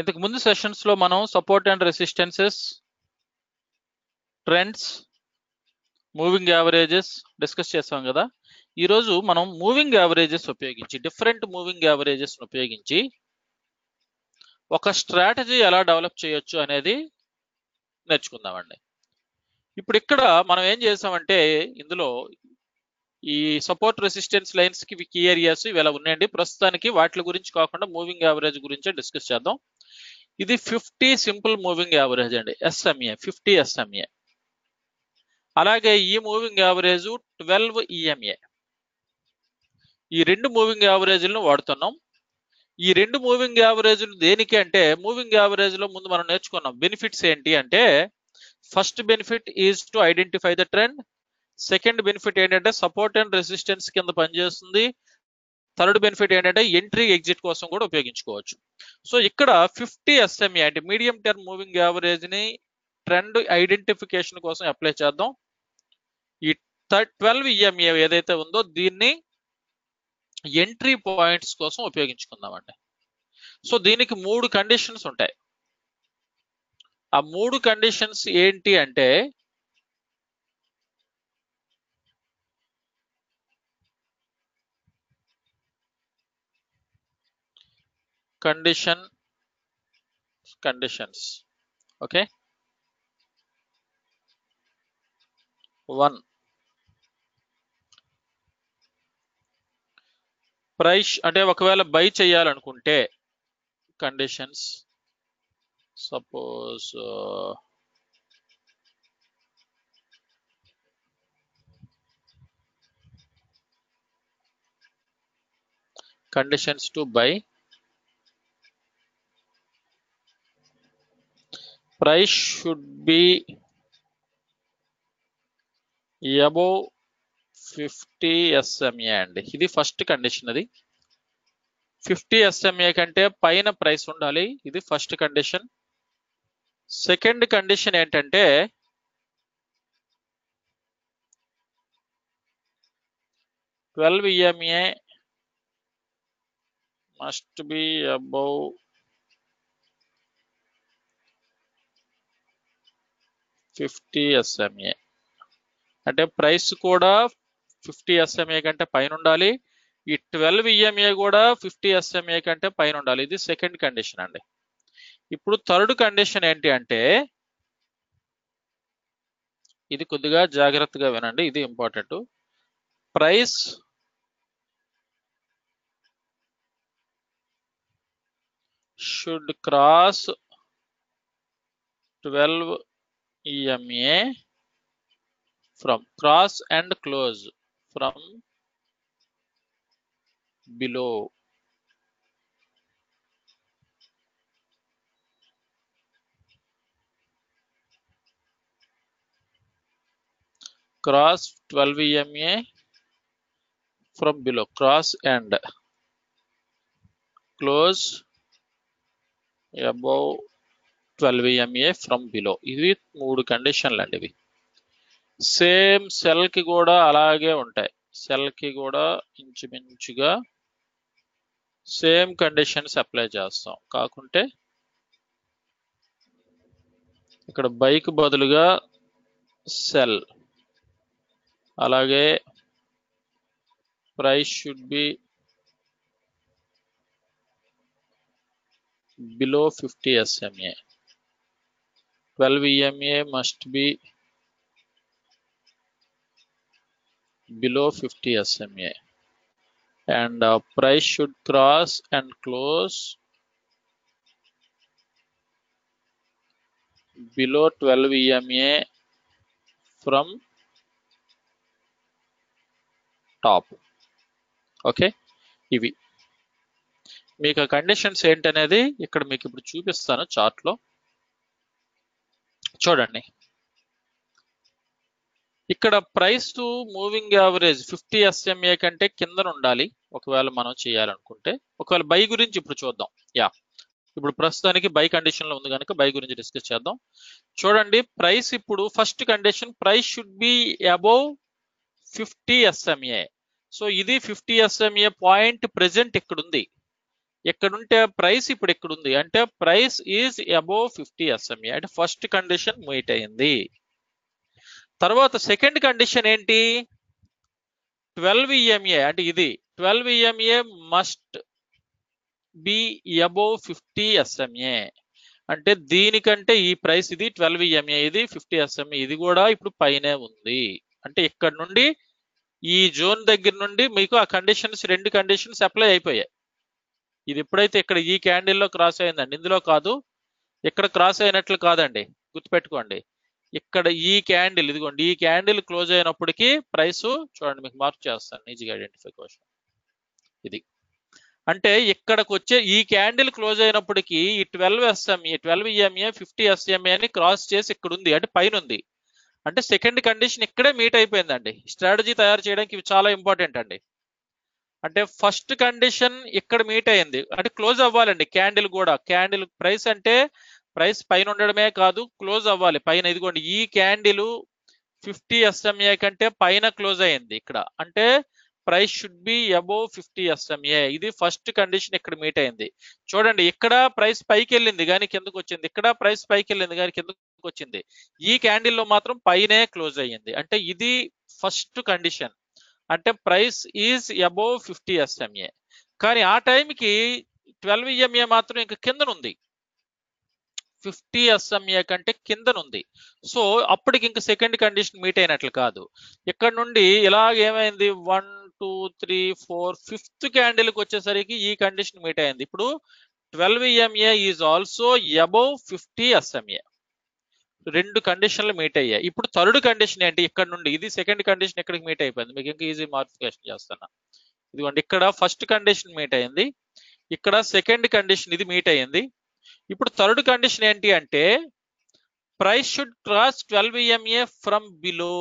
ఇంతకు ముందు సెషన్స్ లో మనం support and resistances, trends, moving averages discuss చేసాం కదా. ఈరోజు మనం మూవింగ్ యావరేజెస్ ఉపయోగించి, డిఫరెంట్ మూవింగ్ యావరేజెస్ ఉపయోగించి ఒక స్ట్రాటజీ ఎలా డెవలప్ చేయొచ్చు అనేది నేర్చుకుందామండి. ఇప్పుడు ఇక్కడ మనం ఏం చేసామంటే ఇందులో ఈ సపోర్ట్ రెసిస్టెన్స్ లైన్స్ కి కీ ఏరియాస్ ఇవి ఎలా ఉన్నాయండి, ప్రస్తుతానికి వాటి గురించి కాకుండా మూవింగ్ యావరేజ్ గురించే డిస్కస్ చేద్దాం. ఇది 50 సింపుల్ మూవింగ్ యావరేజ్ అండి, ఎస్ఎంఏ 50 SMA. అలాగే ఈ మూవింగ్ యావరేజ్ 12 EMA. ఈ రెండు మూవింగ్ యావరేజ్లను వాడుతున్నాం. ఈ రెండు మూవింగ్ యావరేజ్లు దేనికి అంటే, మూవింగ్ యావరేజ్ లో ముందు మనం నేర్చుకున్నాం బెనిఫిట్స్ ఏంటి అంటే, first benefit is to identify the trend. Second benefit ఏంటంటే సపోర్ట్ అండ్ రెసిస్టెన్స్ కింద పనిచేస్తుంది. థర్డ్ బెనిఫిట్ ఏంటంటే ఎంట్రీ ఎగ్జిట్ కోసం కూడా ఉపయోగించుకోవచ్చు. సో ఇక్కడ 50 SMA అంటే మీడియం టర్మ్ మూవింగ్ యావరేజ్ ని ట్రెండ్ ఐడెంటిఫికేషన్ కోసం అప్లై చేద్దాం. ఈ 12 EMA ఏదైతే ఉందో దీన్ని ఎంట్రీ పాయింట్స్ కోసం ఉపయోగించుకుందామండి. సో దీనికి 3 కండిషన్స్ ఉంటాయి. ఆ 3 కండిషన్స్ ఏంటి అంటే, కండిషన్స్ ఓకే. 1 ప్రైస్ అంటే ఒకవేళ బై చేయాలనుకుంటే conditions, suppose conditions to buy, price should be above 50 SMA అండి. ఇది ఫస్ట్ కండిషన్. అది 50 SMA కంటే పైన ప్రైస్ ఉండాలి, ఇది ఫస్ట్ కండిషన్. సెకండ్ కండిషన్ ఏంటంటే $12 EMA must be above 50 SMA అంటే ప్రైస్ కూడా 50 SMA కంటే పైన ఉండాలి. ఈ 12 EMA కూడా 50 SMA కంటే పైన ఉండాలి. ఇది సెకండ్ కండిషన్ అండి. ఇప్పుడు థర్డ్ కండిషన్ ఏంటి అంటే, ఇది కొద్దిగా జాగ్రత్తగా వినండి, ఇది important. Price should cross 12 EMA from cross and close from below. Cross 12 EMA from below, cross and close above 12 EMA from below. ఇవి 3 కండిషన్లు అండి. ఇవి సేమ్ సెల్ కి కూడా అలాగే ఉంటాయి. సెల్ కి కూడా ఇంచుమించుగా సేమ్ కండిషన్స్ అప్లై చేస్తాం. కాకుంటే ఇక్కడ బైక్ బదులుగా సెల్, అలాగే price should be below 50 SMA, 12 EMA must be below 50 SMA, and price should cross and close below 12 EMA from top. Okay, ఇవి మీకు కండిషన్స్ ఏంటనేది ఇక్కడ మీకు ఇప్పుడు చూపిస్తాను చార్ట్ లో. చూడండి ఇక్కడ price to moving average 50 SMA కంటే కింద ఉండాలి ఒకవేళ మనం చేయాలనుకుంటే. ఒకవేళ బై గురించి ఇప్పుడు చూద్దాం. ఇప్పుడు ప్రస్తుతానికి బై కండిషన్ లో ఉంది కనుక బై గురించి డిస్కస్ చేద్దాం. చూడండి ప్రైస్, ఇప్పుడు first condition price should be above 50 SMA. So ఇది 50 SMA పాయింట్ ప్రెజెంట్ ఇక్కడ ఉంది. ఎక్కడుంటే ప్రైస్ ఇప్పుడు ఎక్కడ ఉంది అంటే ప్రైస్ ఈజ్ అబోవ్ 50 SMA, అంటే ఫస్ట్ కండిషన్ మీట్ అయింది. తర్వాత సెకండ్ కండిషన్ ఏంటి 12 EMA, అంటే ఇది 12 EMA must be above 50 SMA, అంటే దీనికంటే ఈ ప్రైస్ ఇది 12 EMA, ఇది 50 SMA, ఇది కూడా ఇప్పుడు పైనే ఉంది. అంటే ఇక్కడ నుండి ఈ జోన్ దగ్గర నుండి మీకు ఆ కండిషన్స్ రెండు కండిషన్స్ అప్లై అయిపోయాయి. ఇది ఎప్పుడైతే ఇక్కడ ఈ క్యాండిల్లో క్రాస్ అయిందండి, ఇందులో కాదు, ఇక్కడ క్రాస్ అయినట్లు కాదండి, గుర్తుపెట్టుకోండి. ఇక్కడ ఈ క్యాండిల్ ఇదిగోండి, ఈ క్యాండిల్ క్లోజ్ అయినప్పటికీ ప్రైస్ చూడండి మీకు మార్క్ చేస్తాను ఈజీగా ఐడెంటిఫై కోసం. ఇది అంటే ఇక్కడికి వచ్చే ఈ క్యాండిల్ క్లోజ్ అయినప్పటికీ ఈ 12 EMA 50 SMA అని క్రాస్ చేసి ఇక్కడ ఉంది, అంటే పైన ఉంది. అంటే సెకండ్ కండిషన్ ఇక్కడే మీట్ అయిపోయిందండి. స్ట్రాటజీ తయారు చేయడానికి ఇవి చాలా ఇంపార్టెంట్ అండి. అంటే ఫస్ట్ కండిషన్ ఇక్కడ మీట్ అయింది అంటే క్లోజ్ అవ్వాలండి క్యాండిల్ కూడా. క్యాండిల్ ప్రైస్ అంటే ప్రైస్ పైన ఉండడమే కాదు క్లోజ్ అవ్వాలి పైన. ఇదిగోండి ఈ క్యాండిల్ 50 SMA కంటే పైన క్లోజ్ అయింది ఇక్కడ, అంటే price should be above 50 SMA. ఇది ఫస్ట్ కండిషన్ ఇక్కడ మీట్ అయింది. చూడండి ఇక్కడ ప్రైస్ పైకి వెళ్ళింది కానీ కిందకు వచ్చింది, ఇక్కడ ప్రైస్ పైకి వెళ్ళింది కానీ కిందకు వచ్చింది. ఈ క్యాండిల్లో మాత్రం పైనే క్లోజ్ అయ్యింది. అంటే ఇది ఫస్ట్ కండిషన్, అంటే ప్రైస్ ఈజ్ అబోవ్ 50 SMA. కానీ ఆ టైంకి 12 EMA మాత్రం ఇంకా కిందనుంది, 50 SMA కంటే కిందనుంది. సో అప్పటికి ఇంకా సెకండ్ కండిషన్ మీట్ అయినట్లు కాదు. ఇక్కడ నుండి ఇలాగేమైంది 1 2 3 4 ఫిఫ్త్ క్యాండిల్కి వచ్చేసరికి ఈ కండిషన్ మీట్ అయింది. ఇప్పుడు 12 EMA is also above 50 SMA, రెండు కండిషన్లు మీట్ అయ్యాయి. ఇప్పుడు థర్డ్ కండిషన్ ఏంటి ఇక్కడ నుండి, ఇది సెకండ్ కండిషన్ ఇక్కడికి మీట్ అయిపోయింది. మీకు ఇంకా ఈజీ మార్ఫికేషన్ చేస్తున్నా. ఇదిగోండి ఇక్కడ ఫస్ట్ కండిషన్ మీట్ అయింది, ఇక్కడ సెకండ్ కండిషన్ ఇది మీట్ అయ్యింది. ఇప్పుడు థర్డ్ కండిషన్ ఏంటి అంటే price should cross 12 EMA from below,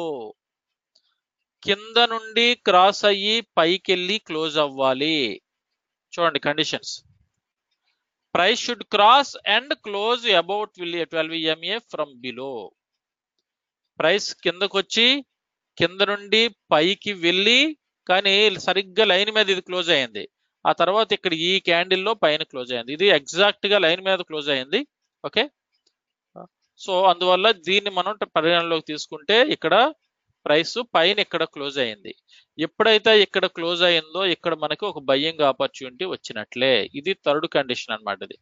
కింద నుండి క్రాస్ అయ్యి పైకి వెళ్ళి క్లోజ్ అవ్వాలి. చూడండి conditions, price should cross and close about 12 EMA from below. Price కిందకు వచ్చి కింద నుండి పైకి వెళ్ళి కానీ సరిగ్గా లైన్ మీద ఇది క్లోజ్ అయింది. ఆ తర్వాత ఇక్కడ ఈ క్యాండిల్లో పైన క్లోజ్ అయింది, ఇది ఎగ్జాక్ట్ గా లైన్ మీద క్లోజ్ అయింది. ఓకే, సో అందువల్ల దీన్ని మనం పరిగణలోకి తీసుకుంటే ఇక్కడ ప్రైస్ పైన ఇక్కడ క్లోజ్ అయింది. ఎప్పుడైతే ఇక్కడ క్లోజ్ అయిందో ఇక్కడ మనకి ఒక బయ్యింగ్ ఆపర్చునిటీ వచ్చినట్లే. ఇది థర్డ్ కండిషన్ అన్నమాట. ఇది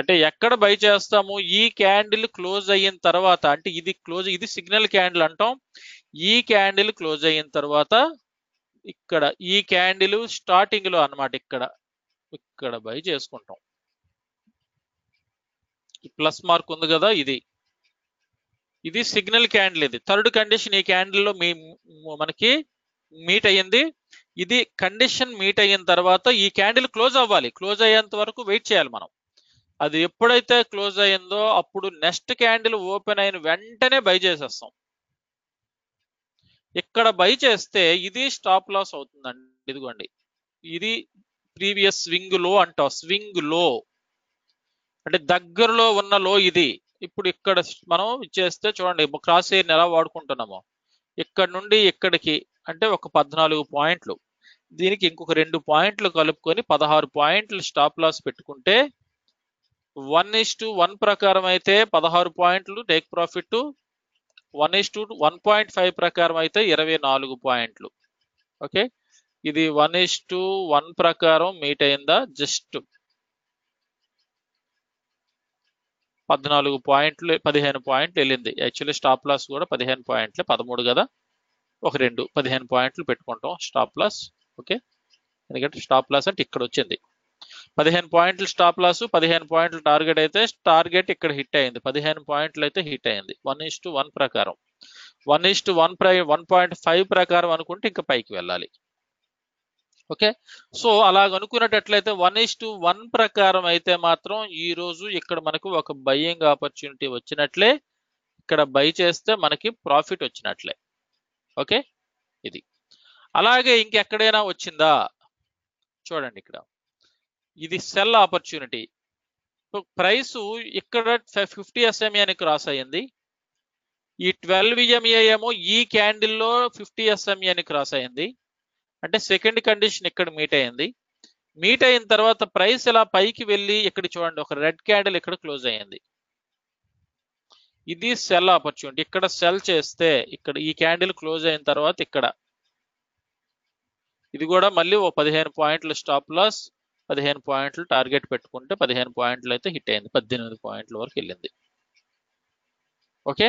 అంటే ఎక్కడ బై చేస్తాము, ఈ క్యాండిల్ క్లోజ్ అయిన తర్వాత, అంటే ఇది క్లోజ్, ఇది సిగ్నల్ క్యాండిల్ అంటాం. ఈ క్యాండిల్ క్లోజ్ అయిన తర్వాత ఇక్కడ ఈ క్యాండిల్ స్టార్టింగ్ లో అన్నమాట ఇక్కడ ఇక్కడ బై చేసుకుంటాం. ప్లస్ మార్క్ ఉంది కదా, ఇది ఇది సిగ్నల్ క్యాండిల్, ఇది థర్డ్ కండిషన్. ఈ క్యాండిల్లో మనకి మీట్ అయ్యింది, ఇది కండిషన్ మీట్ అయిన తర్వాత ఈ క్యాండిల్ క్లోజ్ అవ్వాలి. క్లోజ్ అయ్యేంత వరకు వెయిట్ చేయాలి మనం. అది ఎప్పుడైతే క్లోజ్ అయ్యిందో అప్పుడు నెక్స్ట్ క్యాండిల్ ఓపెన్ అయిన వెంటనే బై చేసేస్తాం. ఇక్కడ బై చేస్తే ఇది స్టాప్ లాస్ అవుతుందండి. ఇదిగోండి ఇది ప్రీవియస్ స్వింగ్ లో అంటాం, స్వింగ్ లో అంటే దగ్గరలో ఉన్న లో. ఇది ఇప్పుడు ఇక్కడ మనం ఇచ్చేస్తే చూడండి క్రాస్ ఎయిర్ ఎలా వాడుకుంటున్నామో, ఇక్కడ నుండి ఇక్కడికి అంటే ఒక 14 పాయింట్లు, దీనికి ఇంకొక 2 పాయింట్లు కలుపుకొని 16 పాయింట్లు స్టాప్ లాస్ పెట్టుకుంటే 1:1 ప్రకారం అయితే 16 పాయింట్లు టేక్ ప్రాఫిట్, 1:1.5 ప్రకారం అయితే 24 పాయింట్లు. ఓకే, ఇది 1:1 ప్రకారం మీట్ అయిందా, జస్ట్ 14 పాయింట్లు 15 పాయింట్లు వెళ్ళింది. యాక్చువల్లీ స్టాప్ లాస్ కూడా 15 పాయింట్లే, 13 కదా, ఒక 15 పాయింట్లు పెట్టుకుంటాం స్టాప్ లాస్. ఓకే, ఎందుకంటే స్టాప్ లాస్ అంటే ఇక్కడ వచ్చింది 15 పాయింట్లు స్టాప్ లాస్, 15 పాయింట్లు టార్గెట్ అయితే టార్గెట్ ఇక్కడ హిట్ అయింది, 15 పాయింట్లు అయితే హిట్ అయింది 1:1 ప్రకారం. 1:1.5 ప్రకారం అనుకుంటే ఇంకా పైకి వెళ్ళాలి. ఓకే, సో అలాగనుకున్నట్లయితే 1:1 ప్రకారం అయితే మాత్రం ఈ రోజు ఇక్కడ మనకు ఒక బయ్యింగ్ ఆపర్చునిటీ వచ్చినట్లే, ఇక్కడ బై చేస్తే మనకి ప్రాఫిట్ వచ్చినట్లే. ఓకే, ఇది అలాగే ఇంకెక్కడైనా వచ్చిందా చూడండి. ఇక్కడ ఇది సెల్ ఆపర్చునిటీ, ప్రైస్ ఇక్కడ 50 SMA అని క్రాస్ అయ్యింది, ఈ 12 EMA ఏమో ఈ క్యాండిల్లో 50 SMA అని క్రాస్ అయ్యింది. అంటే సెకండ్ కండిషన్ ఇక్కడ మీట్ అయింది, మీట్ అయిన తర్వాత ప్రైస్ ఇలా పైకి వెళ్ళి ఇక్కడ చూడండి ఒక రెడ్ క్యాండిల్ ఇక్కడ క్లోజ్ అయ్యింది. ఇది సెల్ ఆపర్చునిటీ. ఇక్కడ సెల్ చేస్తే ఇక్కడ ఈ క్యాండిల్ క్లోజ్ అయిన తర్వాత ఇక్కడ ఇది కూడా మళ్ళీ ఓ 15 పాయింట్లు స్టాప్ లాస్, 15 పాయింట్లు టార్గెట్ పెట్టుకుంటే 15 పాయింట్లు అయితే హిట్ అయింది, 18 పాయింట్ల వరకు వెళ్ళింది. ఓకే,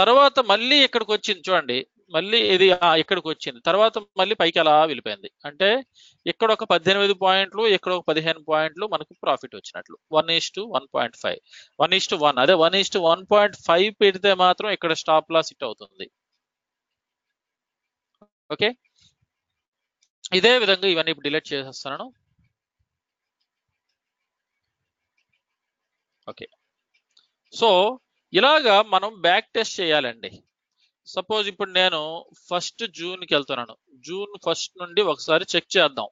తర్వాత మళ్ళీ ఇక్కడికి వచ్చింది చూడండి, మళ్ళీ ఇది ఇక్కడికి వచ్చింది, తర్వాత మళ్ళీ పైకి అలా వెళ్ళిపోయింది. అంటే ఇక్కడ ఒక 18 పాయింట్లు, ఇక్కడ ఒక 15 పాయింట్లు మనకు ప్రాఫిట్ వచ్చినట్లు. 1:1.5 అదే 1:1.5 పెడితే మాత్రం ఇక్కడ స్టాప్ లాస్ హిట్ అవుతుంది. ఓకే, ఇదే విధంగా ఇవన్నీ ఇప్పుడు డిలీట్ చేసేస్తాను. ఓకే, సో ఇలాగా మనం బ్యాక్ టెస్ట్ చేయాలండి. సపోజ్ ఇప్పుడు నేను 1 జూన్కి వెళ్తున్నాను, జూన్ 1 నుండి ఒకసారి చెక్ చేద్దాం.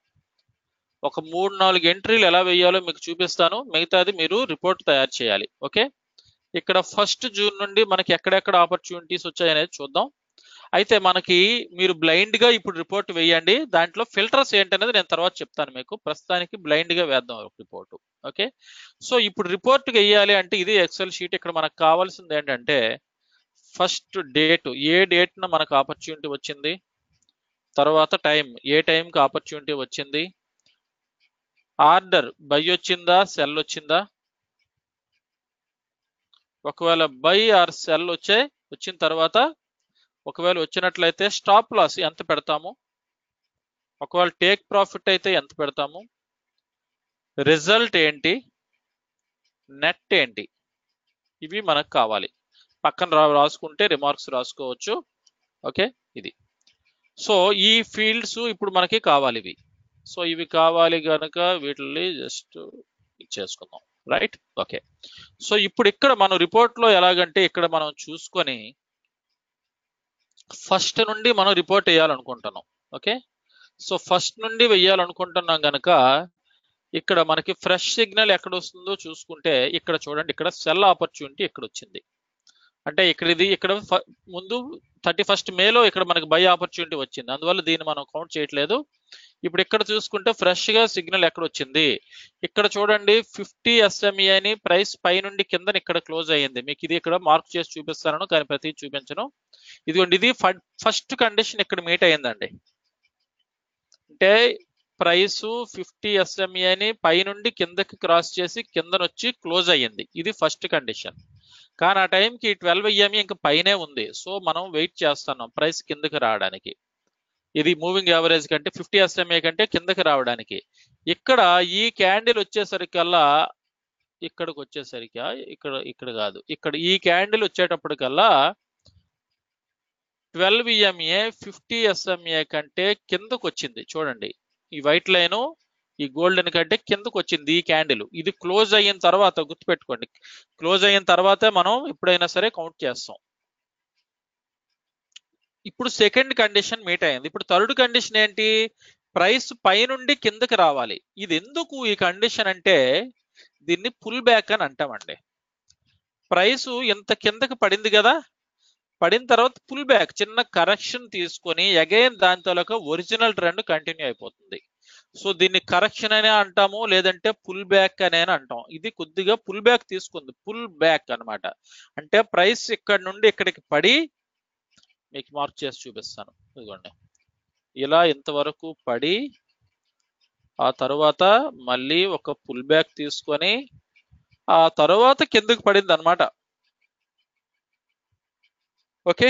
ఒక 3-4 ఎంట్రీలు ఎలా వేయాలో మీకు చూపిస్తాను, మిగతాది మీరు రిపోర్ట్ తయారు చేయాలి. ఓకే, ఇక్కడ 1 జూన్ నుండి మనకి ఎక్కడెక్కడ ఆపర్చునిటీస్ వచ్చాయనేది చూద్దాం. అయితే మనకి మీరు బ్లైండ్గా ఇప్పుడు రిపోర్ట్ వేయండి, దాంట్లో ఫిల్టర్స్ ఏంటనేది నేను తర్వాత చెప్తాను మీకు. ప్రస్తుతానికి బ్లైండ్గా వేద్దాం రిపోర్టు. ఓకే, సో ఇప్పుడు రిపోర్ట్ వేయాలి అంటే ఇది ఎక్సెల్ షీట్. ఇక్కడ మనకు కావాల్సింది ఏంటంటే ఫస్ట్ డేటు, ఏ డేట్న మనకు ఆపర్చునిటీ వచ్చింది, తర్వాత టైం, ఏ టైంకి ఆపర్చునిటీ వచ్చింది, ఆర్డర్ బై వచ్చిందా సెల్ వచ్చిందా, ఒకవేళ బై ఆర్ సెల్ వచ్చిన తర్వాత ఒకవేళ వచ్చినట్లయితే స్టాప్ లాస్ ఎంత పెడతాము, ఒకవేళ టేక్ ప్రాఫిట్ అయితే ఎంత పెడతాము, రిజల్ట్ ఏంటి, నెట్ ఏంటి, ఇవి మనకు కావాలి. పక్కన రాసుకుంటే రిమార్క్స్ రాసుకోవచ్చు. ఓకే, ఇది సో ఈ ఫీల్డ్స్ ఇప్పుడు మనకి కావాలి ఇవి. సో ఇవి కావాలి కనుక వీటిని జస్ట్ ఇచ్చేసుకుందాం. Right, okay. సో ఇప్పుడు ఇక్కడ మనం రిపోర్ట్లో ఎలాగంటే ఇక్కడ మనం చూసుకొని 1 నుండి మనం రిపోర్ట్ వేయాలనుకుంటున్నాం. ఓకే, సో 1 నుండి వెయ్యాలనుకుంటున్నాం కనుక ఇక్కడ మనకి ఫ్రెష్ సిగ్నల్ ఎక్కడ వస్తుందో చూసుకుంటే ఇక్కడ చూడండి, ఇక్కడ సెల్ ఆపర్చునిటీ ఇక్కడ వచ్చింది. అంటే ఇక్కడ ఇది ఇక్కడ ముందు 31 మేలో ఇక్కడ మనకి బై ఆపర్చునిటీ వచ్చింది, అందువల్ల దీన్ని మనం కౌంట్ చేయట్లేదు. ఇప్పుడు ఇక్కడ చూసుకుంటే ఫ్రెష్గా సిగ్నల్ ఎక్కడ వచ్చింది, ఇక్కడ చూడండి 50 SMA అని ప్రైస్ పై నుండి కింద ఇక్కడ క్లోజ్ అయ్యింది. మీకు ఇది ఇక్కడ మార్క్ చేసి చూపిస్తాను కానీ ప్రతి చూపించను. ఇదిగోండి, ఇది ఫస్ట్ కండిషన్ ఇక్కడ మీట్ అయ్యిందండి. అంటే ప్రైస్ 50 SMA అని పై నుండి కిందకి క్రాస్ చేసి కిందనొచ్చి క్లోజ్ అయ్యింది. ఇది ఫస్ట్ కండిషన్. కానీ ఆ టైంకి 12 EMA ఇంకా పైనే ఉంది. సో మనం వెయిట్ చేస్తున్నాం ప్రైస్ కిందకి రావడానికి, ఇది మూవింగ్ యావరేజ్ కంటే 50 SMA కంటే కిందకి రావడానికి. ఇక్కడ ఈ క్యాండిల్ వచ్చేసరికల్లా ఇక్కడికి వచ్చేసరికి ఇక్కడ కాదు, ఇక్కడ ఈ క్యాండిల్ వచ్చేటప్పటికల్లా 12 EMA 50 SMA కంటే కిందకు వచ్చింది. చూడండి, ఈ వైట్ లైను ఈ గోల్డెన్ కంటే కిందకు వచ్చింది ఈ క్యాండిల్. ఇది క్లోజ్ అయిన తర్వాత గుర్తుపెట్టుకోండి, క్లోజ్ అయిన తర్వాతే మనం ఎప్పుడైనా సరే కౌంట్ చేస్తాం. ఇప్పుడు సెకండ్ కండిషన్ మీట్ అయింది. ఇప్పుడు థర్డ్ కండిషన్ ఏంటి, ప్రైస్ పై నుండి కిందకి రావాలి. ఇది ఎందుకు ఈ కండిషన్ అంటే దీన్ని పుల్ బ్యాక్ అని అంటామండి. ప్రైస్ ఇంత కిందకి పడింది కదా, పడిన తర్వాత పుల్ బ్యాక్ చిన్న కరెక్షన్ తీసుకొని అగైన్ దాంతో ఒరిజినల్ ట్రెండ్ కంటిన్యూ అయిపోతుంది. సో దీన్ని కరెక్షన్ అనే అంటాము, లేదంటే పుల్ బ్యాక్ అనే అంటాం. ఇది కొద్దిగా పుల్ బ్యాక్ తీసుకుంది, పుల్ బ్యాక్ అనమాట. అంటే ప్రైస్ ఇక్కడ నుండి ఇక్కడికి పడి, మీకు మార్క్ చేసి చూపిస్తాను, ఇదిగోండి ఇలా ఇంతవరకు పడి ఆ తర్వాత మళ్ళీ ఒక పుల్ బ్యాక్ తీసుకొని ఆ తర్వాత కిందకి పడింది అనమాట. ఓకే,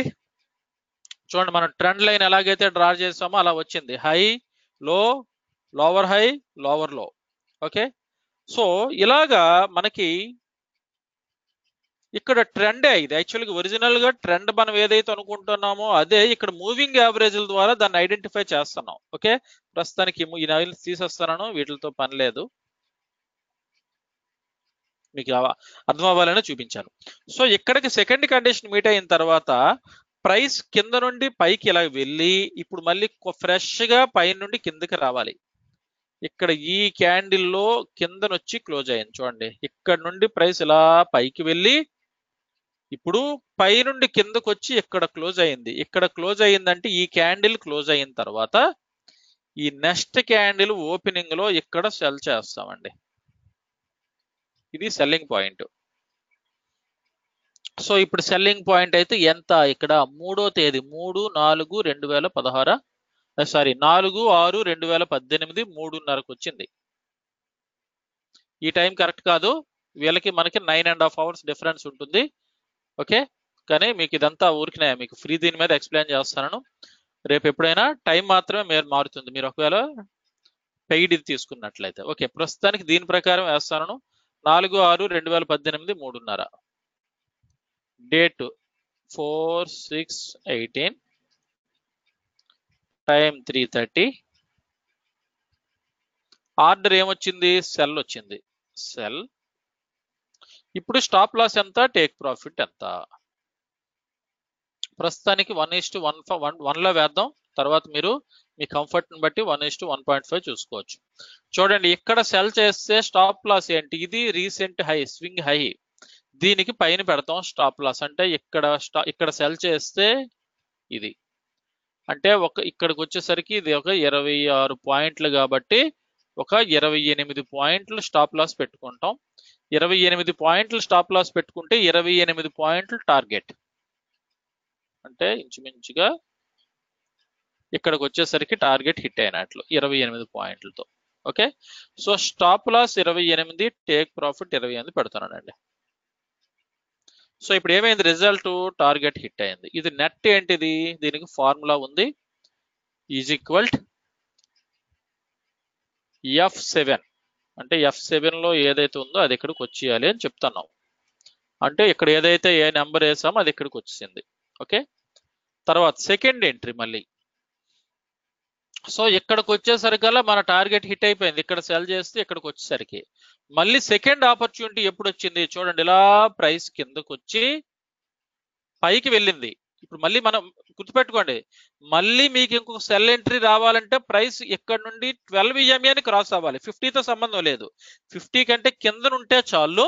చూడండి మనం ట్రెండ్ లైన్ ఎలాగైతే డ్రా చేసామో అలా వచ్చింది, high low lower high lower low. Okay, so ఇలాగా మనకి ఇక్కడ ట్రెండే ఇది. యాక్చువల్గా ఒరిజినల్గా ట్రెండ్ మనం ఏదైతే అనుకుంటున్నామో అదే ఇక్కడ మూవింగ్ యావరేజ్ల ద్వారా దాన్ని ఐడెంటిఫై చేస్తున్నాం. ఓకే, ప్రస్తుతానికి ఈ లైన్స్ తీసేస్తున్నాను, వీటితో పని లేదు, మీకు అర్థం అవ్వాలని చూపించాను. సో ఇక్కడికి సెకండ్ కండిషన్ మీట్ అయిన తర్వాత ప్రైస్ కింద నుండి పైకి ఇలా వెళ్ళి ఇప్పుడు మళ్ళీ ఫ్రెష్గా పై నుండి కిందకి రావాలి. ఇక్కడ ఈ క్యాండిల్లో కిందనొచ్చి క్లోజ్ అయ్యింది చూడండి. ఇక్కడ నుండి ప్రైస్ ఇలా పైకి వెళ్ళి ఇప్పుడు పై నుండి కిందకు వచ్చి ఇక్కడ క్లోజ్ అయింది. ఇక్కడ క్లోజ్ అయ్యిందంటే ఈ క్యాండిల్ క్లోజ్ అయిన తర్వాత ఈ నెక్స్ట్ క్యాండిల్ ఓపెనింగ్ లో ఇక్కడ సెల్ చేస్తామండి. ఇది సెల్లింగ్ పాయింట్. సో ఇప్పుడు సెల్లింగ్ పాయింట్ అయితే ఎంత, ఇక్కడ 3వ తేదీ 3/4/2016 సారీ 4/6/2018 3:30కు వచ్చింది. ఈ టైం కరెక్ట్ కాదు, వీళ్ళకి మనకి 9.5 hours డిఫరెన్స్ ఉంటుంది. ఓకే, కానీ మీకు ఇదంతా ఊరికినా మీకు ఫ్రీ దీని మీద ఎక్స్ప్లెయిన్ చేస్తాను. రేపు ఎప్పుడైనా టైం మాత్రమే మీరు మారుతుంది, మీరు ఒకవేళ పెయిడ్ ఇది తీసుకున్నట్లయితే. ఓకే, ప్రస్తుతానికి దీని ప్రకారం వేస్తాను. 4/6/2018 3:30. Date 4/6/18, time 3:30. ఆర్డర్ ఏమొచ్చింది, సెల్ వచ్చింది, సెల్. ఇప్పుడు స్టాప్ లాస్ ఎంత, టేక్ ప్రాఫిట్ ఎంత. ప్రస్తుతానికి 1:1 లో వేద్దాం, తర్వాత మీరు మీ కంఫర్ట్ ని బట్టి 1:1.5 చూసుకోవచ్చు. చూడండి ఇక్కడ సెల్ చేస్తే స్టాప్ లాస్ ఏంటి, ఇది రీసెంట్ హై, స్వింగ్ హై. దీనికి పైన పెడతాం స్టాప్ లాస్, అంటే ఇక్కడ సెల్ చేస్తే ఇది, అంటే ఒక ఇక్కడికి వచ్చేసరికి ఇది ఒక 26 పాయింట్లు కాబట్టి ఒక 28 పాయింట్లు స్టాప్ లాస్ పెట్టుకుంటాం. 28 పాయింట్లు స్టాప్ లాస్ పెట్టుకుంటే 28 పాయింట్లు టార్గెట్, అంటే ఇంచుమించుగా ఇక్కడికి వచ్చేసరికి టార్గెట్ హిట్ అయినట్లు 28 పాయింట్లతో. Okay, so stop loss 28, take profit 28 పెడుతున్నానండి. సో ఇప్పుడు ఏమైంది, రిజల్ట్ టార్గెట్ హిట్ అయింది. ఇది నెట్ ఏంటిది, దీనికి ఫార్ములా ఉంది, F7, అంటే F7లో ఏదైతే ఉందో అది ఇక్కడికి వచ్చేయాలి అని చెప్తున్నాం. అంటే ఇక్కడ ఏదైతే ఏ నెంబర్ వేసామో అది ఇక్కడికి వచ్చింది. ఓకే, తర్వాత సెకండ్ ఎంట్రీ మళ్ళీ. సో ఇక్కడికి వచ్చేసరికల్లా మన టార్గెట్ హిట్ అయిపోయింది, ఇక్కడ సెల్ చేస్తే ఇక్కడికి వచ్చేసరికి మళ్ళీ సెకండ్ ఆపర్చునిటీ ఎప్పుడు వచ్చింది చూడండి, ఇలా ప్రైస్ కిందకు వచ్చి పైకి వెళ్ళింది. ఇప్పుడు మళ్ళీ మనం గుర్తుపెట్టుకోండి, మళ్ళీ మీకు ఇంకొక సెల్ ఎంట్రీ రావాలంటే ప్రైస్ ఇక్కడ నుండి 12 EMA అని క్రాస్ అవ్వాలి. 50తో సంబంధం లేదు, 50 కంటే కింద ఉంటే చాలు.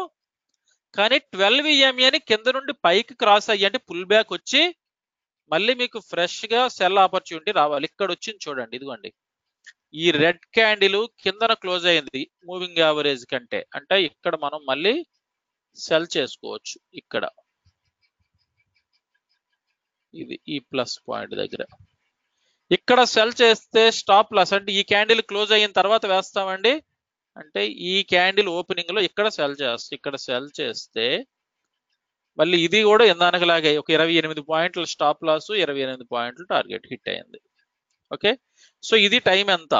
కానీ 12 EMA అని కింద నుండి పైకి క్రాస్ అయ్యి, అంటే పుల్ బ్యాక్ వచ్చి మళ్ళీ మీకు ఫ్రెష్ గా సెల్ ఆపర్చునిటీ రావాలి. ఇక్కడ వచ్చింది చూడండి, ఇదిగోండి ఈ రెడ్ క్యాండిల్ కిందన క్లోజ్ అయింది మూవింగ్ యావరేజ్ కంటే, అంటే ఇక్కడ మనం మళ్ళీ సెల్ చేసుకోవచ్చు. ఇక్కడ ఇది ఈ ప్లస్ పాయింట్ దగ్గర ఇక్కడ సెల్ చేస్తే స్టాప్ లాస్, అంటే ఈ క్యాండిల్ క్లోజ్ అయిన తర్వాత వేస్తామండి, అంటే ఈ క్యాండిల్ ఓపెనింగ్ లో ఇక్కడ సెల్ చేస్తే మళ్ళీ ఇది కూడా ఇందాకలాగే ఒక 28 పాయింట్లు స్టాప్ లాస్, 28 పాయింట్లు టార్గెట్ హిట్ అయింది. ఓకే, సో ఇది టైం ఎంత,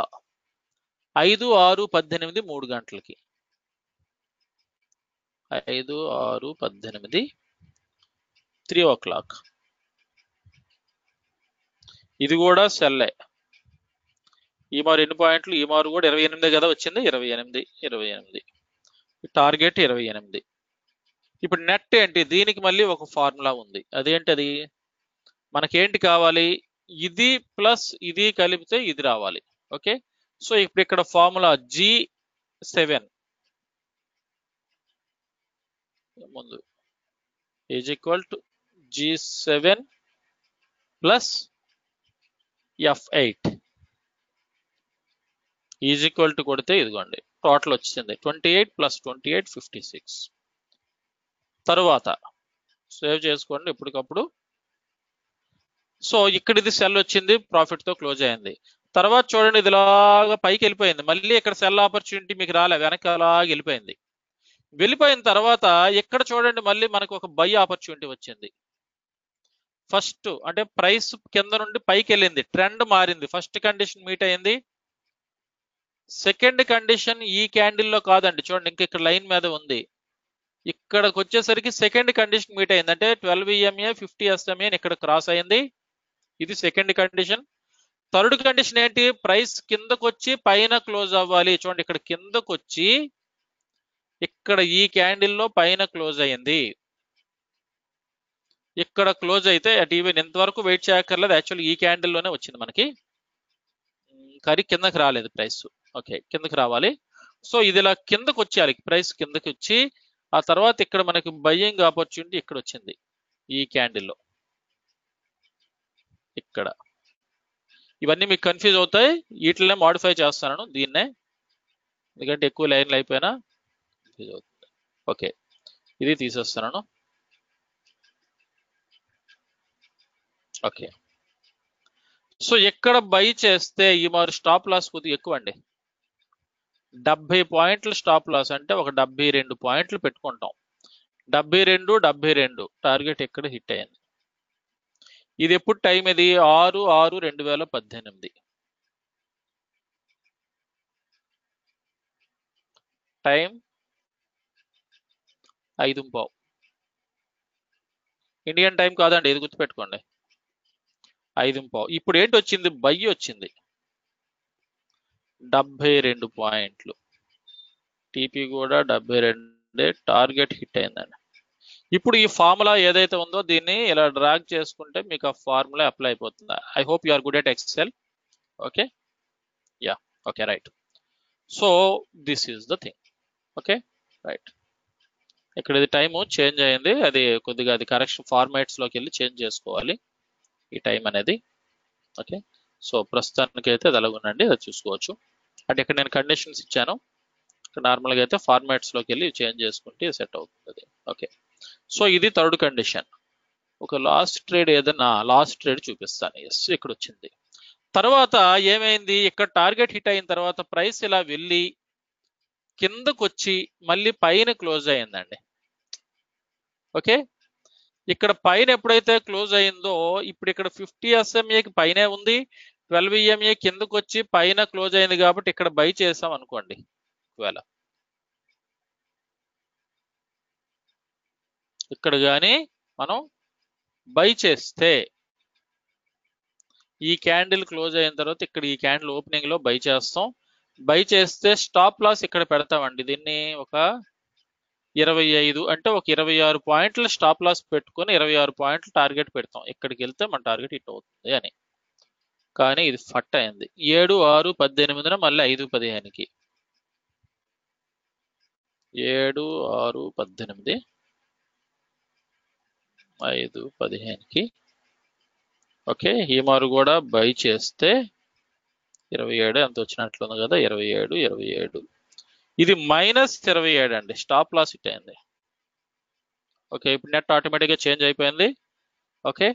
5/6/18 3 గంటలకి, 5/6/18 3 o'clock. ఇది కూడా సెల్లే. ఈ మారు ఎన్ని పాయింట్లు, ఈ మారు కూడా 28 కదా వచ్చింది, 28 టార్గెట్ 28. ఇప్పుడు నెట్ ఏంటి, దీనికి మళ్ళీ ఒక ఫార్ములా ఉంది, అదేంటది మనకేంటి కావాలి, ఇది ప్లస్ ఇది కలిపితే ఇది రావాలి. ఓకే, సో ఇప్పుడు ఇక్కడ ఫార్ములా G7 ముందు G7 + F8 = కొడితే ఇదిగోండి టోటల్ వచ్చింది 28 + 28 56. తర్వాత సేవ్ చేసుకోండి ఎప్పటికప్పుడు. సో ఇక్కడ ఇది సెల్ వచ్చింది, ప్రాఫిట్ తో క్లోజ్ అయింది. తర్వాత చూడండి ఇదిలాగా పైకి వెళ్ళిపోయింది, మళ్ళీ ఇక్కడ సెల్ ఆపర్చునిటీ మీకు రాలే, వెనక అలాగే వెళ్ళిపోయింది. వెళ్ళిపోయిన తర్వాత ఇక్కడ చూడండి మళ్ళీ మనకు ఒక బై ఆపర్చునిటీ వచ్చింది. ఫస్ట్ అంటే ప్రైస్ కింద నుండి పైకి వెళ్ళింది, ట్రెండ్ మారింది, ఫస్ట్ కండిషన్ మీట్ అయింది. సెకండ్ కండిషన్ ఈ క్యాండిల్లో కాదండి, చూడండి ఇంకా ఇక్కడ లైన్ మీద ఉంది, ఇక్కడికి వచ్చేసరికి సెకండ్ కండిషన్ మీట్ అయింది, అంటే 12 EMA 50 SMA ఇక్కడ క్రాస్ అయింది. ఇది సెకండ్ కండిషన్. థర్డ్ కండిషన్ ఏంటి, ప్రైస్ కిందకు వచ్చి పైన క్లోజ్ అవ్వాలి. చూడండి ఇక్కడ కిందకు వచ్చి ఇక్కడ ఈ క్యాండిల్లో పైన క్లోజ్ అయింది, ఇక్కడ క్లోజ్ అయితే అటు ఈవెన్ ఎంతవరకు వెయిట్ చేయక్కర్లేదు, యాక్చువల్లీ ఈ క్యాండిల్లోనే వచ్చింది మనకి, కానీ కిందకి రాలేదు ప్రైస్. ఓకే, కిందకి రావాలి. సో ఇది ఇలా కిందకు వచ్చేయాలి, ప్రైస్ కిందకి వచ్చి ఆ తర్వాత ఇక్కడ మనకి బయ్యింగ్ ఆపర్చునిటీ ఇక్కడ వచ్చింది ఈ క్యాండిల్లో. ఇక్కడ ఇవన్నీ మీకు కన్ఫ్యూజ్ అవుతాయి. వీటినే మోడిఫై చేస్తాను దీన్నే, ఎందుకంటే ఎక్కువ లైన్లు అయిపోయినా కన్ఫ్యూజ్ అవుతుంది. ఓకే ఇది తీసేస్తాను. ఓకే సో ఎక్కడ బై చేస్తే ఈ మరి స్టాప్ లాస్ కొద్దిగా ఎక్కువ అండి, 70 పాయింట్లు స్టాప్ లాస్ అంటే ఒక 72 పాయింట్లు పెట్టుకుంటాం. 72 టార్గెట్ ఎక్కడ హిట్ అయింది, ఇది ఎప్పుడు టైం, ఇది 6/6/2018 టైం 5:15 ఇండియన్ టైం కాదండి, ఇది గుర్తుపెట్టుకోండి 5:15. ఇప్పుడు ఏంటి వచ్చింది, బై వచ్చింది 72 పాయింట్లు, టీపీ కూడా 72, టార్గెట్ హిట్ అయిందండి. ఇప్పుడు ఈ ఫార్ములా ఏదైతే ఉందో దీన్ని ఇలా డ్రాగ్ చేసుకుంటే మీకు ఆ ఫార్ములా అప్లై అయిపోతుంది. I hope you are good at XL. Okay yeah okay right. So this is the thing. Okay right, ఇక్కడ ఇది టైము చేంజ్ అయింది, అది కొద్దిగా అది కరెక్షన్ ఫార్మాట్స్లోకి వెళ్ళి చేంజ్ చేసుకోవాలి ఈ టైం అనేది. ఓకే సో ప్రస్తుతానికి అయితే అది అలాగుండండి, అది చూసుకోవచ్చు. అంటే ఇక్కడ నేను కండిషన్స్ ఇచ్చాను, నార్మల్గా అయితే ఫార్మాట్స్లోకి వెళ్ళి చేంజ్ చేసుకుంటే సెట్ అవుతుంది. ఓకే సో ఇది థర్డ్ కండిషన్. ఒక లాస్ట్ ట్రేడ్ ఏదైనా లాస్ట్ ట్రేడ్ చూపిస్తాను. ఎస్ ఇక్కడ వచ్చింది తర్వాత ఏమైంది, ఇక్కడ టార్గెట్ హిట్ అయిన తర్వాత ప్రైస్ ఇలా వెళ్ళి కిందకు వచ్చి మళ్ళీ పైన క్లోజ్ అయిందండి. ఓకే ఇక్కడ పైన ఎప్పుడైతే క్లోజ్ అయిందో, ఇప్పుడు ఇక్కడ 50 SMAకి పైనే ఉంది, 12 EMA కిందకు వచ్చి పైన క్లోజ్ అయింది కాబట్టి ఇక్కడ బై చేసాం అనుకోండి. ఒకవేళ ఇక్కడ కానీ మనం బై చేస్తే ఈ క్యాండిల్ క్లోజ్ అయిన తర్వాత ఇక్కడ ఈ క్యాండిల్ ఓపెనింగ్ లో బై చేస్తాం. బై చేస్తే స్టాప్ లాస్ ఇక్కడ పెడతామండి, దీన్ని ఒక 25 అంటే ఒక 26 పాయింట్లు స్టాప్ లాస్ పెట్టుకొని 26 పాయింట్లు టార్గెట్ పెడతాం, ఇక్కడికి వెళ్తే మన టార్గెట్ హిట్ అవుతుంది అని. కానీ ఇది ఫట్ అయింది 7/6/18 మళ్ళీ 5:15కి 7/6/18 5:15కి. ఓకే ఈ మారు కూడా బై చేస్తే 27 ఎంత వచ్చినట్లుంది కదా, 27. ఇది -27 అండి, స్టాప్ లాస్ హిట్ అయింది. ఓకే ఇప్పుడు నెట్ ఆటోమేటిక్గా చేంజ్ అయిపోయింది. ఓకే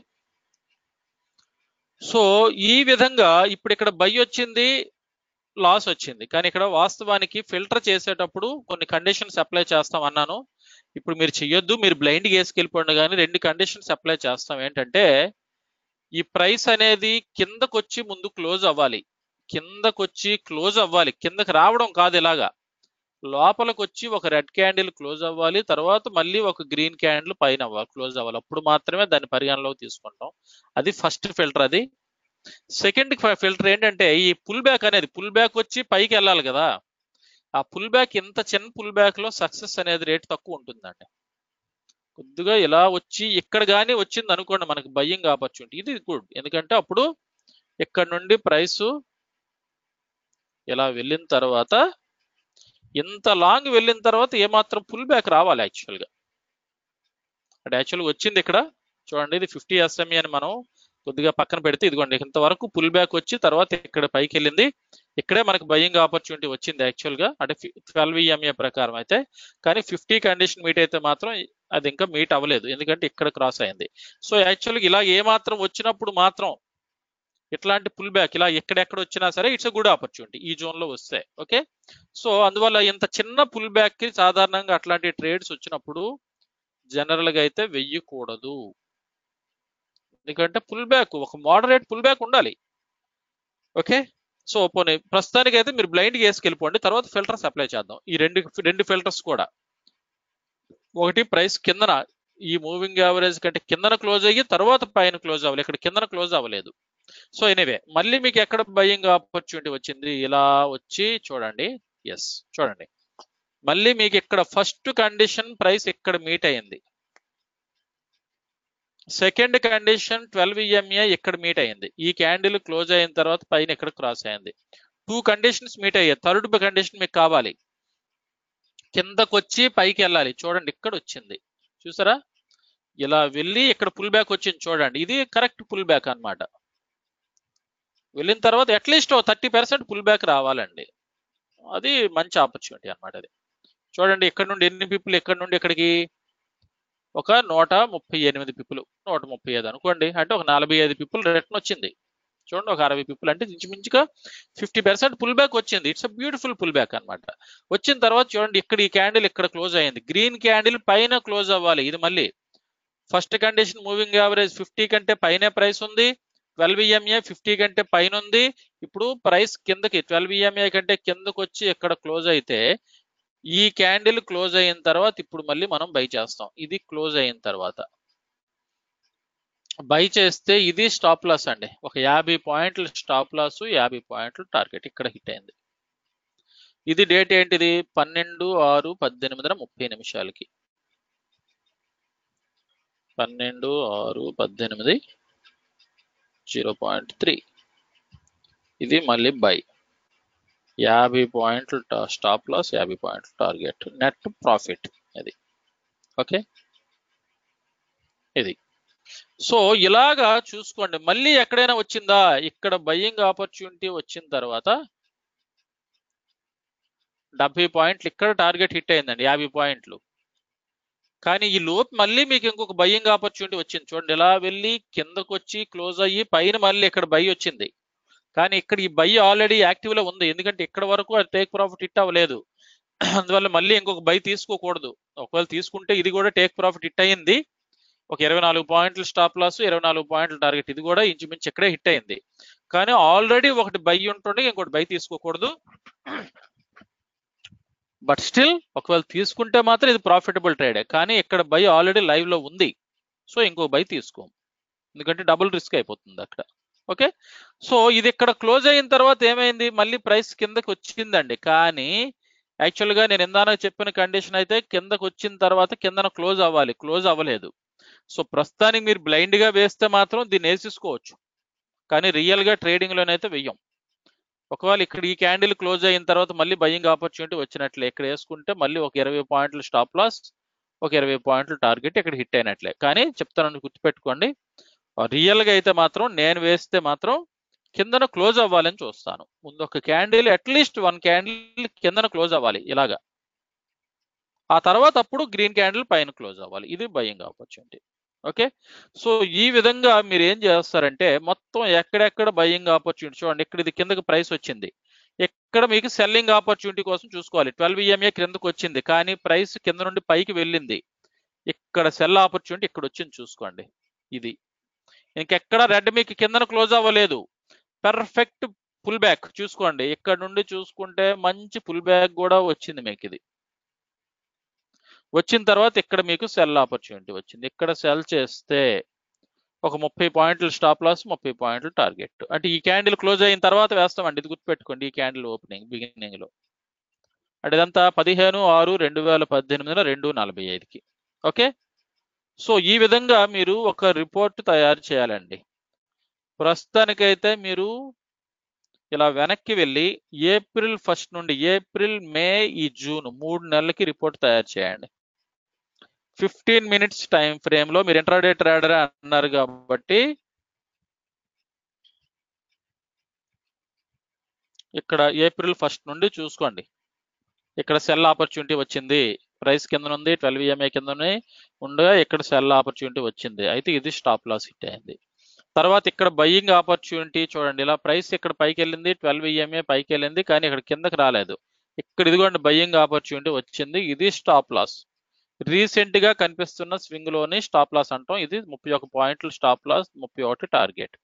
సో ఈ విధంగా ఇప్పుడు ఇక్కడ బై వచ్చింది, లాస్ వచ్చింది. కానీ ఇక్కడ వాస్తవానికి ఫిల్టర్ చేసేటప్పుడు కొన్ని కండిషన్స్ అప్లై చేస్తాం అన్నాను, ఇప్పుడు మీరు చెయ్యొద్దు, మీరు బ్లైండ్ వేసుకెళ్ళిపోండి. కానీ 2 కండిషన్స్ అప్లై చేస్తాం. ఏంటంటే ఈ ప్రైస్ అనేది కిందకొచ్చి ముందు క్లోజ్ అవ్వాలి, కిందకి రావడం కాదు, ఇలాగా లోపలికి వచ్చి ఒక రెడ్ క్యాండిల్ క్లోజ్ అవ్వాలి, తర్వాత మళ్ళీ ఒక గ్రీన్ క్యాండిల్ పైన అవ్వాలి, క్లోజ్ అవ్వాలి, అప్పుడు మాత్రమే దాన్ని పరిగణలోకి తీసుకుంటాం. అది ఫస్ట్ ఫిల్టర్. అది సెకండ్ ఫిల్టర్ ఏంటంటే ఈ పుల్ బ్యాక్ అనేది, పుల్ బ్యాక్ వచ్చి పైకి వెళ్ళాలి కదా, ఆ పుల్ బ్యాక్ ఇంత చిన్న పుల్ బ్యాక్ లో సక్సెస్ అనేది రేట్ తక్కువ ఉంటుందండి. కొద్దిగా ఇలా వచ్చి ఇక్కడ కానీ వచ్చింది అనుకోండి మనకి బయ్యింగ్ ఆపర్చునిటీ, ఇది గుడ్. ఎందుకంటే అప్పుడు ఇక్కడ నుండి ప్రైస్ ఇలా వెళ్ళిన తర్వాత, ఇంత లాంగ్ వెళ్ళిన తర్వాత ఏమాత్రం పుల్ బ్యాక్ రావాలి యాక్చువల్గా. అంటే యాక్చువల్గా వచ్చింది ఇక్కడ చూడండి, ఇది 50 SMA అని మనం కొద్దిగా పక్కన పెడితే ఇదిగోండి, ఇంతవరకు పుల్ బ్యాక్ వచ్చి తర్వాత ఇక్కడ పైకి వెళ్ళింది, ఇక్కడే మనకు బయ్యింగ్ ఆపర్చునిటీ వచ్చింది యాక్చువల్గా, అంటే 12 EMA ప్రకారం అయితే. కానీ 50 కండిషన్ మీట్ అయితే మాత్రం అది ఇంకా మీట్ అవ్వలేదు, ఎందుకంటే ఇక్కడ క్రాస్ అయింది. సో యాక్చువల్గా ఇలా ఏమాత్రం వచ్చినప్పుడు మాత్రం ఇట్లాంటి పుల్ బ్యాక్ ఇలా ఎక్కడెక్కడ వచ్చినా సరే ఇట్స్ ఎ గుడ్ ఆపర్చునిటీ ఈ జోన్లో వస్తే. ఓకే సో అందువల్ల ఇంత చిన్న పుల్ బ్యాక్కి సాధారణంగా అట్లాంటి ట్రేడ్స్ వచ్చినప్పుడు జనరల్గా అయితే వెయ్యకూడదు, ఎందుకంటే పుల్ బ్యాక్ ఒక మోడరేట్ పుల్ బ్యాక్ ఉండాలి. ఓకే సో పోనీ ప్రస్తుతానికి అయితే మీరు బ్లైండ్కి వేసుకెళ్ళిపోండి, తర్వాత ఫిల్టర్స్ అప్లై చేద్దాం. ఈ రెండు ఫిల్టర్స్ కూడా, ఒకటి ప్రైస్ కిందన ఈ మూవింగ్ యావరేజ్ కంటే కిందన క్లోజ్ అయ్యి తర్వాత పైన క్లోజ్ అవ్వాలి, ఇక్కడ కిందన క్లోజ్ అవ్వలేదు. సో ఎనీవే మళ్ళీ మీకు ఎక్కడ బయ్యింగ్ ఆపర్చునిటీ వచ్చింది, ఇలా వచ్చి చూడండి, ఎస్ చూడండి మళ్ళీ మీకు ఇక్కడ ఫస్ట్ కండిషన్ ప్రైస్ ఇక్కడ మీట్ అయింది, సెకండ్ కండిషన్ 12 EMA ఇక్కడ మీట్ అయింది, ఈ క్యాండిల్ క్లోజ్ అయిన తర్వాత పైన ఇక్కడ క్రాస్ అయింది. 2 కండిషన్స్ మీట్ అయ్యాయి, థర్డ్ కండిషన్ మీకు కావాలి, కిందకొచ్చి పైకి వెళ్ళాలి. చూడండి ఇక్కడ వచ్చింది చూసారా, ఇలా వెళ్ళి ఇక్కడ పుల్ బ్యాక్ వచ్చింది చూడండి, ఇది కరెక్ట్ పుల్ బ్యాక్ అనమాట. వెళ్ళిన తర్వాత అట్లీస్ట్ 30% పుల్ బ్యాక్ రావాలండి. అది మంచి ఆపర్చునిటీ అన్నమాట. అది చూడండి ఇక్కడ నుండి ఎన్ని పీపుల్, ఎక్కడ నుండి ఎక్కడికి ఒక 138 పీపుల్, 135 అనుకోండి, అంటే ఒక 45 పీపుల్ రిటర్న్ వచ్చింది. చూడండి ఒక 60 పీపుల్, అంటే ఇంచుమించుగా 50% పుల్ బ్యాక్ వచ్చింది. It's a beautiful pull back అనమాట. వచ్చిన తర్వాత చూడండి ఇక్కడ ఈ క్యాండిల్ ఇక్కడ క్లోజ్ అయ్యింది, గ్రీన్ క్యాండిల్ పైన క్లోజ్ అవ్వాలి. ఇది మళ్ళీ ఫస్ట్ కండిషన్ మూవింగ్ యావరేజ్ 50 కంటే పైన ప్రైస్ ఉంది, 12 EMA 50 కంటే పైన ఉంది. ఇప్పుడు ప్రైస్ కిందకి 12 EMA కంటే కిందకు వచ్చి ఇక్కడ క్లోజ్ అయితే ఈ క్యాండిల్ క్లోజ్ అయిన తర్వాత ఇప్పుడు మళ్ళీ మనం బై చేస్తాం. ఇది క్లోజ్ అయిన తర్వాత బై చేస్తే ఇది స్టాప్ లాస్ అండి, ఒక 50 పాయింట్లు స్టాప్ లాస్, 50 పాయింట్లు టార్గెట్ ఇక్కడ హిట్ అయింది. ఇది డేట్ ఏంటిది 12/6/18:30, 12/6/18:0.3. ఇది మళ్ళీ బై, 50 పాయింట్లు స్టాప్ లాస్, 50 పాయింట్లు టార్గెట్, నెట్ ప్రాఫిట్ ఇది. ఓకే ఇది. సో ఇలాగా చూసుకోండి. మళ్ళీ ఎక్కడైనా వచ్చిందా, ఇక్కడ బయ్యింగ్ ఆపర్చునిటీ వచ్చిన తర్వాత 70 పాయింట్లు ఇక్కడ టార్గెట్ హిట్ అయిందండి, 50 పాయింట్లు. కానీ ఈ లోపు మళ్ళీ మీకు ఇంకొక బయ్యింగ్ ఆపర్చునిటీ వచ్చింది. చూడండి ఇలా వెళ్ళి కిందకు వచ్చి క్లోజ్ అయ్యి పైన మళ్ళీ ఇక్కడ బై వచ్చింది. కానీ ఇక్కడ ఈ బై ఆల్రెడీ యాక్టివ్ లో ఉంది, ఎందుకంటే ఇక్కడ వరకు అది టేక్ ప్రాఫిట్ హిట్ అవ్వలేదు, అందువల్ల మళ్ళీ ఇంకొక బై తీసుకోకూడదు. ఒకవేళ తీసుకుంటే ఇది కూడా టేక్ ప్రాఫిట్ హిట్ అయింది, ఒక 24 పాయింట్లు స్టాప్ లాస్, 24 పాయింట్లు టార్గెట్, ఇది కూడా ఇంచుమించు ఇక్కడే హిట్ అయింది. కానీ ఆల్రెడీ ఒకటి బై ఉంటుంది, ఇంకోటి బై తీసుకోకూడదు. బట్ స్టిల్ ఒకవేళ తీసుకుంటే మాత్రం ఇది ప్రాఫిటబుల్ ట్రేడే. కానీ ఇక్కడ బై ఆల్రెడీ లైవ్ లో ఉంది, సో ఇంకో బై తీసుకోం, ఎందుకంటే డబుల్ రిస్క్ అయిపోతుంది అక్కడ. ఓకే సో ఇది ఇక్కడ క్లోజ్ అయిన తర్వాత ఏమైంది, మళ్ళీ ప్రైస్ కిందకి వచ్చిందండి. కానీ యాక్చువల్ గా నేను ఇందాక చెప్పిన కండిషన్ అయితే కిందకు వచ్చిన తర్వాత కిందన క్లోజ్ అవ్వాలి, క్లోజ్ అవ్వలేదు. సో ప్రస్తుతానికి మీరు బ్లైండ్ గా వేస్తే మాత్రం దీన్ని వేసేసుకోవచ్చు, కానీ రియల్ గా ట్రేడింగ్ లోనైతే వెయ్యం. ఒకవేళ ఇక్కడ ఈ క్యాండిల్ క్లోజ్ అయిన తర్వాత మళ్ళీ బయ్యింగ్ ఆపర్చునిటీ వచ్చినట్లే, ఇక్కడ వేసుకుంటే మళ్ళీ ఒక 20 పాయింట్లు స్టాప్ లాస్, ఒక 20 పాయింట్లు టార్గెట్, ఇక్కడ హిట్ అయినట్లే. కానీ చెప్తానని గుర్తుపెట్టుకోండి, రియల్ గా అయితే మాత్రం నేను వేస్తే మాత్రం కిందన క్లోజ్ అవ్వాలని చూస్తాను. ముందు ఒక క్యాండిల్ అట్లీస్ట్ 1 క్యాండిల్ కిందన క్లోజ్ అవ్వాలి ఇలాగా, ఆ తర్వాత అప్పుడు గ్రీన్ క్యాండిల్ పైన క్లోజ్ అవ్వాలి. ఇది బయ్యింగ్ ఆపర్చునిటీ. ఓకే సో ఈ విధంగా మీరు ఏం చేస్తారంటే మొత్తం ఎక్కడెక్కడ బయ్యింగ్ ఆపర్చునిటీ, చూడండి ఇక్కడ ఇది కిందకి ప్రైస్ వచ్చింది, ఎక్కడ మీకు సెల్లింగ్ ఆపర్చునిటీ కోసం చూసుకోవాలి. 12 EMA కిందకు వచ్చింది, కానీ ప్రైస్ కింద నుండి పైకి వెళ్ళింది, ఇక్కడ సెల్ ఆపర్చునిటీ ఇక్కడ వచ్చింది చూసుకోండి. ఇది ఇంకెక్కడ రెడ్ మీకు కిందన క్లోజ్ అవ్వలేదు, పర్ఫెక్ట్ పుల్ బ్యాక్ చూసుకోండి. ఇక్కడ నుండి చూసుకుంటే మంచి పుల్ బ్యాక్ కూడా వచ్చింది మీకు. ఇది వచ్చిన తర్వాత ఇక్కడ మీకు సెల్ ఆపర్చునిటీ వచ్చింది, ఇక్కడ సెల్ చేస్తే ఒక 30 పాయింట్లు స్టాప్ లాస్, 30 పాయింట్లు టార్గెట్. అంటే ఈ క్యాండిల్ క్లోజ్ అయిన తర్వాత వేస్తామండి, ఇది గుర్తుపెట్టుకోండి. ఈ క్యాండిల్ ఓపెనింగ్ బిగినింగ్ లో అంటే ఇదంతా 15/6/2018 2:45కి. ఓకే సో ఈ విధంగా మీరు ఒక రిపోర్ట్ తయారు చేయాలండి. ప్రస్తుతానికైతే మీరు ఇలా వెనక్కి వెళ్ళి ఏప్రిల్ 1 నుండి ఏప్రిల్, మే, జూన్ 3 నెలలకి రిపోర్ట్ తయారు చేయండి. 15 minutes టైం ఫ్రేమ్ లో మీరు ఇంట్రాడే ట్రేడర్ అన్నారు కాబట్టి ఇక్కడ ఏప్రిల్ 1 నుండి చూసుకోండి. ఇక్కడ సెల్ ఆపర్చునిటీ వచ్చింది, ప్రైస్ కింద ఉంది, 12 EMA కింద ఉండగా ఇక్కడ సెల్ ఆపర్చునిటీ వచ్చింది, అయితే ఇది స్టాప్ లాస్ హిట్ అయింది. తర్వాత ఇక్కడ బయ్యింగ్ ఆపర్చునిటీ చూడండి, ఇలా ప్రైస్ ఇక్కడ పైకి వెళ్ళింది, 12 EMA పైకి వెళ్ళింది, కానీ ఇక్కడ కిందకి రాలేదు. ఇక్కడ ఇదిగోండి బయ్యింగ్ ఆపర్చునిటీ వచ్చింది, ఇది స్టాప్ లాస్. రీసెంట్ గా కనిపిస్తున్న స్వింగ్ లోని స్టాప్ లాస్ అంటాం. ఇది 31 పాయింట్లు స్టాప్ లాస్, 31 టార్గెట్.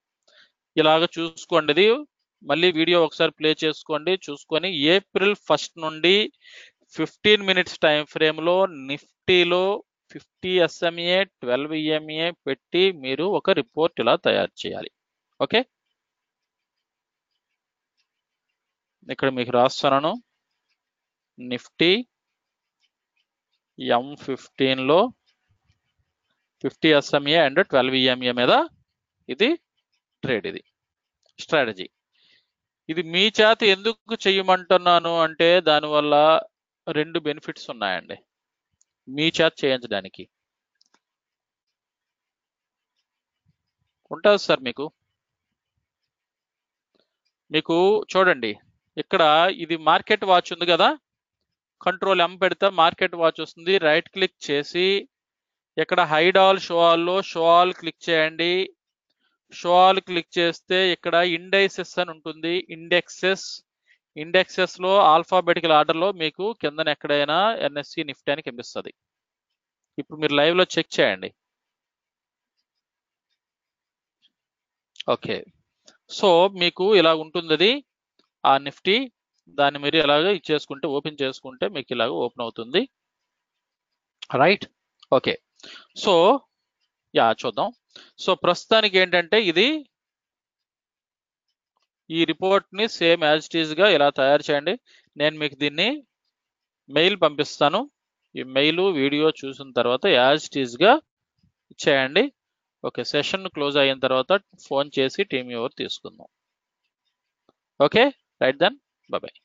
ఇలాగ చూసుకోండి, మళ్ళీ వీడియో ఒకసారి ప్లే చేసుకోండి. చూసుకొని ఏప్రిల్ 1 నుండి 15 minutes టైం ఫ్రేమ్ లో నిఫ్టీలో 50 SMA 12 EMA పెట్టి మీరు ఒక రిపోర్ట్ ఇలా తయారు చేయాలి. ఓకే ఇక్కడ మీకు రాస్తున్నాను, నిఫ్టీ M15 లో 50 SMA అండ్ 12 EMA మీద ఇది ట్రేడ్, ఇది స్ట్రాటజీ. ఇది మీ చేత ఎందుకు చేయమంటున్నాను అంటే దానివల్ల 2 బెనిఫిట్స్ ఉన్నాయండి. మీ చార్ట్ చేయించడానికి ఉంటుంది సార్, మీకు మీకు చూడండి ఇక్కడ ఇది మార్కెట్ వాచ్ ఉంది కదా, కంట్రోల్ M పెడితే మార్కెట్ వాచ్ వస్తుంది. రైట్ క్లిక్ చేసి ఇక్కడ హైడ్ ఆల్ షో ఆల్లో షో ఆల్ క్లిక్ చేయండి. షో ఆల్ క్లిక్ చేస్తే ఇక్కడ ఇండెక్సెస్ అని ఉంటుంది. ఇండెక్సెస్ లో ఆల్ఫాబెటికల్ ఆర్డర్ లో మీకు కిందన ఎక్కడైనా NSE నిఫ్టీ అని కనిపిస్తుంది. ఇప్పుడు మీరు లైవ్ లో చెక్ చేయండి. ఓకే, సో మీకు ఇలా ఉంటుంది అది ఆ నిఫ్టీ. దాన్ని మీరు ఇలాగ ఇచ్చేసుకుంటే ఓపెన్ చేసుకుంటే మీకు ఇలాగ ఓపెన్ అవుతుంది. Right, okay. సో యా చూద్దాం. సో ప్రస్తుతానికి ఏంటంటే ఇది ఈ రిపోర్ట్ ని సేమ్ యాజ్ ఇట్ ఈజ్ గా ఇలా తయారు చేయండి. నేను మీకు దీన్ని మెయిల్ పంపిస్తాను. ఈ మెయిల్ వీడియో చూసిన తర్వాత యాజ్ ఇట్ ఈజ్ గా చేయండి. ఓకే, సెషన్ క్లోజ్ అయిన తర్వాత ఫోన్ చేసి టీమ్ ఎవరు తీసుకుందాం. Okay, right then, bye.